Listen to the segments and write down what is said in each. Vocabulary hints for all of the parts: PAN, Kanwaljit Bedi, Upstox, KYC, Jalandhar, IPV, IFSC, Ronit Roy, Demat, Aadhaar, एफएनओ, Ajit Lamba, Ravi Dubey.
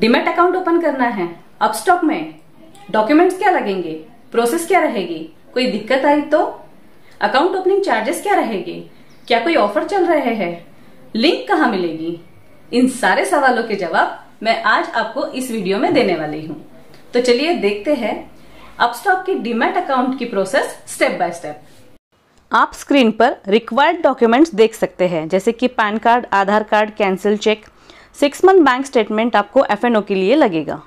Demat account open करना है अपस्टॉक में, डॉक्यूमेंट्स क्या लगेंगे, प्रोसेस क्या रहेगी, कोई दिक्कत आई तो, अकाउंट ओपनिंग चार्जेस क्या रहेगी, क्या कोई ऑफर चल रहे हैं, लिंक कहाँ मिलेगी, इन सारे सवालों के जवाब मैं आज आपको इस वीडियो में देने वाली हूँ। तो चलिए देखते हैं अपस्टॉक के डिमेट अकाउंट की प्रोसेस स्टेप बाय स्टेप। आप स्क्रीन पर रिक्वायर्ड डॉक्यूमेंट्स देख सकते हैं, जैसे कि PAN card, Aadhaar card, cancel cheque, 6 month bank statement आपको एफएनओ के लिए लगेगा।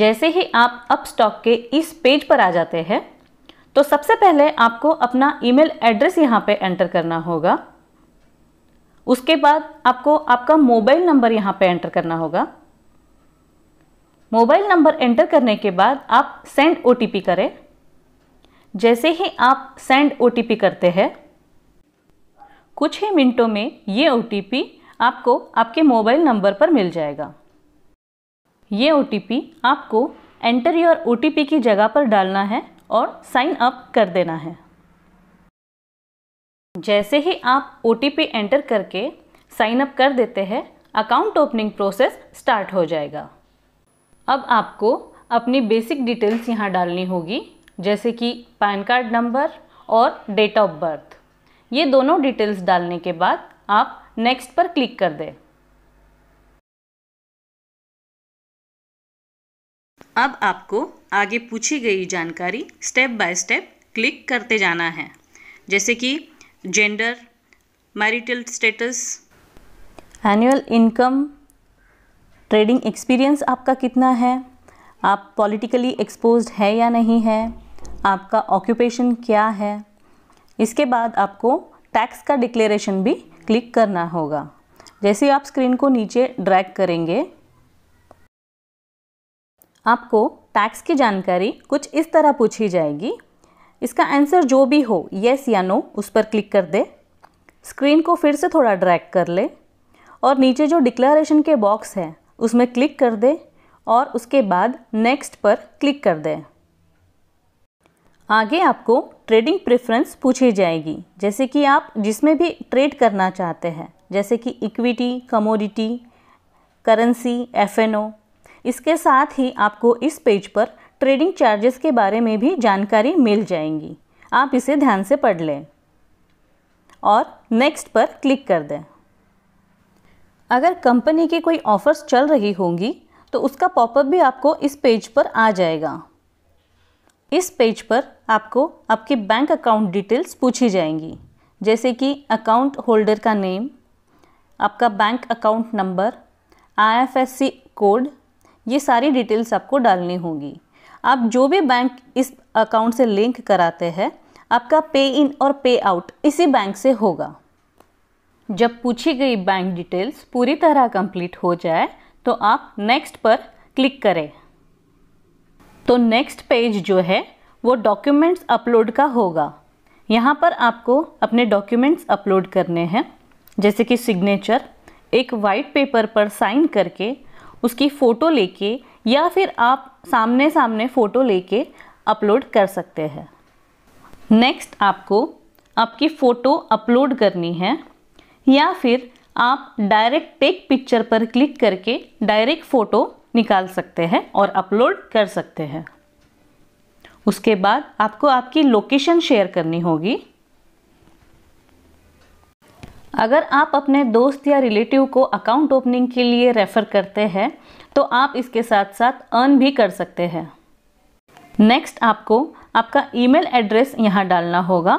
जैसे ही आप अपस्टॉक के इस पेज पर आ जाते हैं तो सबसे पहले आपको अपना ईमेल एड्रेस यहाँ पे एंटर करना होगा। उसके बाद आपको आपका मोबाइल नंबर यहाँ पे एंटर करना होगा। मोबाइल नंबर एंटर करने के बाद आप सेंड ओटीपी करें। जैसे ही आप सेंड ओटीपी करते हैं कुछ ही मिनटों में ये ओटीपी आपको आपके मोबाइल नंबर पर मिल जाएगा। ये ओटीपी आपको एंटर योर ओटीपी की जगह पर डालना है और साइन अप कर देना है। जैसे ही आप ओटीपी एंटर करके साइन अप कर देते हैं अकाउंट ओपनिंग प्रोसेस स्टार्ट हो जाएगा। अब आपको अपनी बेसिक डिटेल्स यहाँ डालनी होगी, जैसे कि पैन कार्ड नंबर और डेट ऑफ बर्थ। ये दोनों डिटेल्स डालने के बाद आप नेक्स्ट पर क्लिक कर दें। अब आपको आगे पूछी गई जानकारी स्टेप बाय स्टेप क्लिक करते जाना है, जैसे कि gender, marital status, annual income, trading experience आपका कितना है, आप पॉलिटिकली एक्सपोज्ड है या नहीं है, आपका ऑक्यूपेशन क्या है। इसके बाद आपको टैक्स का डिक्लेरेशन भी क्लिक करना होगा। जैसे आप स्क्रीन को नीचे ड्रैग करेंगे आपको टैक्स की जानकारी कुछ इस तरह पूछी जाएगी। इसका आंसर जो भी हो, येस या नो, उस पर क्लिक कर दे। स्क्रीन को फिर से थोड़ा ड्रैग कर ले और नीचे जो डिक्लेरेशन के बॉक्स है उसमें क्लिक कर दे और उसके बाद नेक्स्ट पर क्लिक कर दें। आगे आपको ट्रेडिंग प्रेफरेंस पूछी जाएगी, जैसे कि आप जिसमें भी ट्रेड करना चाहते हैं, जैसे कि इक्विटी, कमोडिटी, करेंसी, एफएनओ। इसके साथ ही आपको इस पेज पर ट्रेडिंग चार्जेस के बारे में भी जानकारी मिल जाएंगी। आप इसे ध्यान से पढ़ लें और नेक्स्ट पर क्लिक कर दें। अगर कंपनी की कोई ऑफर्स चल रही होंगी तो उसका पॉपअप भी आपको इस पेज पर आ जाएगा। इस पेज पर आपको आपकी बैंक अकाउंट डिटेल्स पूछी जाएंगी, जैसे कि अकाउंट होल्डर का नेम, आपका bank account number, IFSC code. ये सारी डिटेल्स आपको डालनी होगी। आप जो भी बैंक इस अकाउंट से लिंक कराते हैं आपका पे इन और पे आउट इसी बैंक से होगा। जब पूछी गई बैंक डिटेल्स पूरी तरह कंप्लीट हो जाए तो आप नेक्स्ट पर क्लिक करें। तो नेक्स्ट पेज जो है वो डॉक्यूमेंट्स अपलोड का होगा। यहाँ पर आपको अपने डॉक्यूमेंट्स अपलोड करने हैं, जैसे कि सिग्नेचर, एक वाइट पेपर पर साइन करके उसकी फ़ोटो लेके या फिर आप सामने सामने फ़ोटो लेके अपलोड कर सकते हैं। नेक्स्ट आपको आपकी फ़ोटो अपलोड करनी है या फिर आप डायरेक्ट टेक पिक्चर पर क्लिक करके डायरेक्ट फ़ोटो निकाल सकते हैं और अपलोड कर सकते हैं। उसके बाद आपको आपकी लोकेशन शेयर करनी होगी। अगर आप अपने दोस्त या रिलेटिव को अकाउंट ओपनिंग के लिए रेफ़र करते हैं तो आप इसके साथ साथ अर्न भी कर सकते हैं। नेक्स्ट आपको आपका ईमेल एड्रेस यहाँ डालना होगा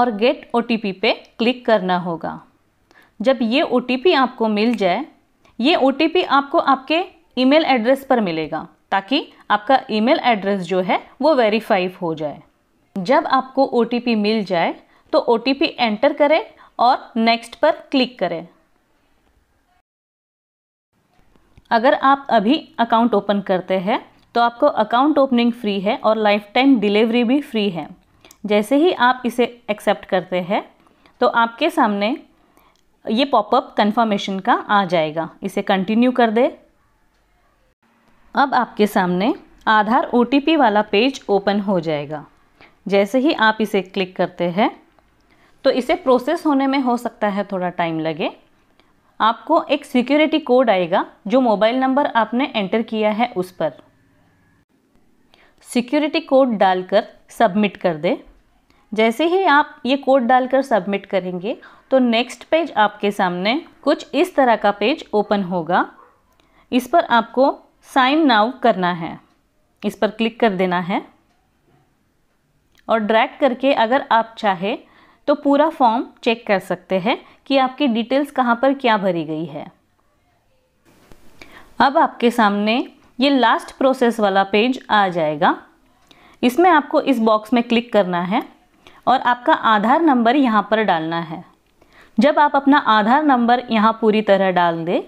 और गेट ओटीपी पे क्लिक करना होगा। जब ये ओटीपी आपको मिल जाए, ये ओटीपी आपको आपके ईमेल एड्रेस पर मिलेगा ताकि आपका ईमेल एड्रेस जो है वो वेरीफाई हो जाए। जब आपको ओटीपी मिल जाए तो ओटीपी एंटर करें और नेक्स्ट पर क्लिक करें। अगर आप अभी अकाउंट ओपन करते हैं तो आपको अकाउंट ओपनिंग फ्री है और लाइफ टाइम डिलीवरी भी फ्री है। जैसे ही आप इसे एक्सेप्ट करते हैं तो आपके सामने ये पॉपअप कंफर्मेशन का आ जाएगा। इसे कंटिन्यू कर दे। अब आपके सामने आधार ओटीपी वाला पेज ओपन हो जाएगा। जैसे ही आप इसे क्लिक करते हैं तो इसे प्रोसेस होने में हो सकता है थोड़ा टाइम लगे। आपको एक सिक्योरिटी कोड आएगा जो मोबाइल नंबर आपने एंटर किया है उस पर। सिक्योरिटी कोड डालकर सबमिट कर दें। जैसे ही आप ये कोड डालकर सबमिट करेंगे तो नेक्स्ट पेज आपके सामने कुछ इस तरह का पेज ओपन होगा। इस पर आपको साइन नाउ करना है, इस पर क्लिक कर देना है और ड्रैग करके अगर आप चाहे तो पूरा फॉर्म चेक कर सकते हैं कि आपकी डिटेल्स कहाँ पर क्या भरी गई है। अब आपके सामने ये लास्ट प्रोसेस वाला पेज आ जाएगा। इसमें आपको इस बॉक्स में क्लिक करना है और आपका आधार नंबर यहाँ पर डालना है। जब आप अपना आधार नंबर यहाँ पूरी तरह डाल दें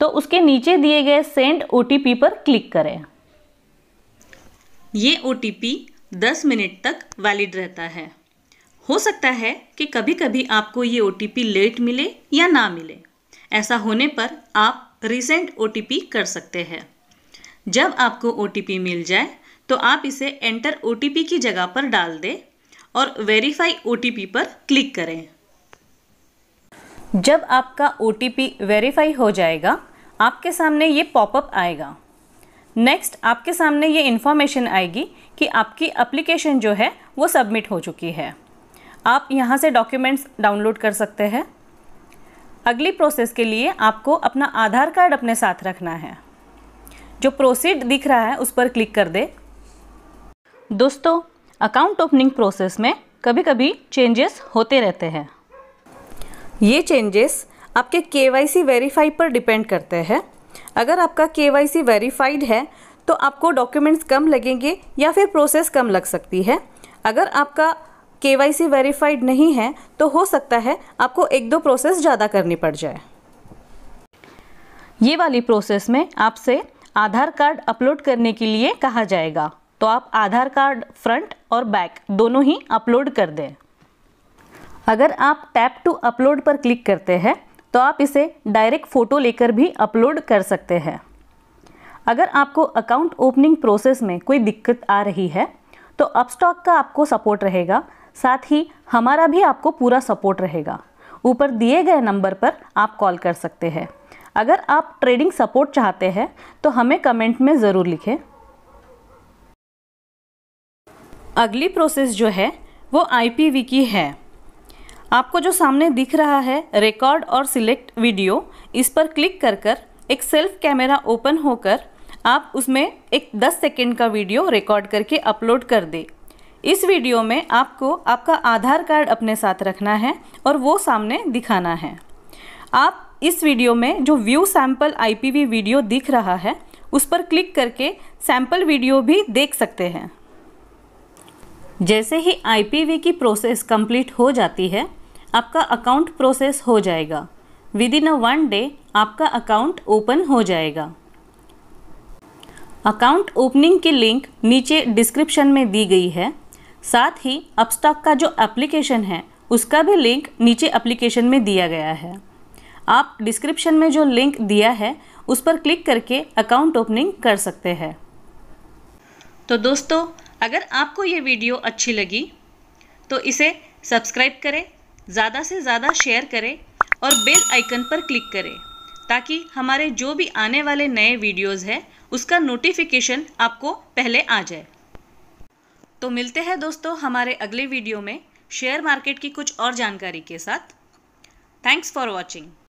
तो उसके नीचे दिए गए सेंड ओटीपी पर क्लिक करें। ये ओटीपी 10 मिनट तक वैलिड रहता है। हो सकता है कि कभी कभी आपको ये ओटीपी लेट मिले या ना मिले। ऐसा होने पर आप रिसेंट ओटीपी कर सकते हैं। जब आपको ओटीपी मिल जाए तो आप इसे एंटर ओटीपी की जगह पर डाल दें और वेरीफाई ओटीपी पर क्लिक करें। जब आपका ओटीपी वेरीफाई हो जाएगा आपके सामने ये पॉपअप आएगा। नेक्स्ट आपके सामने ये इन्फॉर्मेशन आएगी कि आपकी एप्लीकेशन जो है वो सबमिट हो चुकी है। आप यहाँ से डॉक्यूमेंट्स डाउनलोड कर सकते हैं। अगली प्रोसेस के लिए आपको अपना आधार कार्ड अपने साथ रखना है। जो प्रोसीड दिख रहा है उस पर क्लिक कर दे। दोस्तों, अकाउंट ओपनिंग प्रोसेस में कभी कभी चेंजेस होते रहते हैं। ये चेंजेस आपके KYC वेरीफाई पर डिपेंड करते हैं। अगर आपका KYC वेरीफाइड है तो आपको डॉक्यूमेंट्स कम लगेंगे या फिर प्रोसेस कम लग सकती है। अगर आपका KYC वेरीफाइड नहीं है तो हो सकता है आपको 1-2 प्रोसेस ज़्यादा करनी पड़ जाए। ये वाली प्रोसेस में आपसे आधार कार्ड अपलोड करने के लिए कहा जाएगा, तो आप आधार कार्ड फ्रंट और बैक दोनों ही अपलोड कर दें। अगर आप टैप टू अपलोड पर क्लिक करते हैं तो आप इसे डायरेक्ट फ़ोटो लेकर भी अपलोड कर सकते हैं। अगर आपको अकाउंट ओपनिंग प्रोसेस में कोई दिक्कत आ रही है तो अपस्टॉक का आपको सपोर्ट रहेगा, साथ ही हमारा भी आपको पूरा सपोर्ट रहेगा। ऊपर दिए गए नंबर पर आप कॉल कर सकते हैं। अगर आप ट्रेडिंग सपोर्ट चाहते हैं तो हमें कमेंट में ज़रूर लिखें। अगली प्रोसेस जो है वो IPV की है। आपको जो सामने दिख रहा है रिकॉर्ड और सिलेक्ट वीडियो, इस पर क्लिक कर एक सेल्फ कैमरा ओपन होकर आप उसमें एक 10 सेकेंड का वीडियो रिकॉर्ड करके अपलोड कर दें। इस वीडियो में आपको आपका आधार कार्ड अपने साथ रखना है और वो सामने दिखाना है। आप इस वीडियो में जो व्यू सैम्पल IPV वीडियो दिख रहा है उस पर क्लिक करके सैम्पल वीडियो भी देख सकते हैं। जैसे ही IPV की प्रोसेस कंप्लीट हो जाती है आपका अकाउंट प्रोसेस हो जाएगा। Within 1 day आपका अकाउंट ओपन हो जाएगा। अकाउंट ओपनिंग की लिंक नीचे डिस्क्रिप्शन में दी गई है। साथ ही अपस्टॉक का जो एप्लीकेशन है उसका भी लिंक नीचे एप्लीकेशन में दिया गया है। आप डिस्क्रिप्शन में जो लिंक दिया है उस पर क्लिक करके अकाउंट ओपनिंग कर सकते हैं। तो दोस्तों, अगर आपको ये वीडियो अच्छी लगी तो इसे सब्सक्राइब करें, ज़्यादा से ज़्यादा शेयर करें और बेल आइकन पर क्लिक करें ताकि हमारे जो भी आने वाले नए वीडियोज़ हैं उसका नोटिफिकेशन आपको पहले आ जाए। तो मिलते हैं दोस्तों हमारे अगले वीडियो में शेयर मार्केट की कुछ और जानकारी के साथ। Thanks for watching.